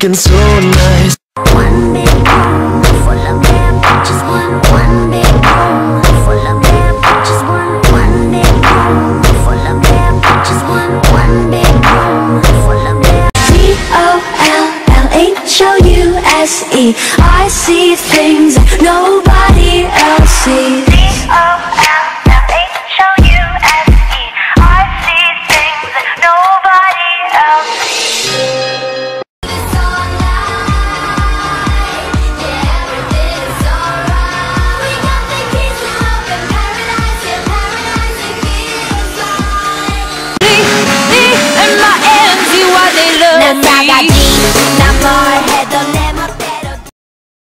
looking so nice. One big room full of bad bitches. One big room full of bad bitches. One big room full of bad bitches. One big room full of bad bitches. D-O-L-L-H-O-U-S-E. I see things that nobody else sees. D-O-L-L-H-O-U-S-E. I see things that nobody else sees. Now I got deep, now my head on.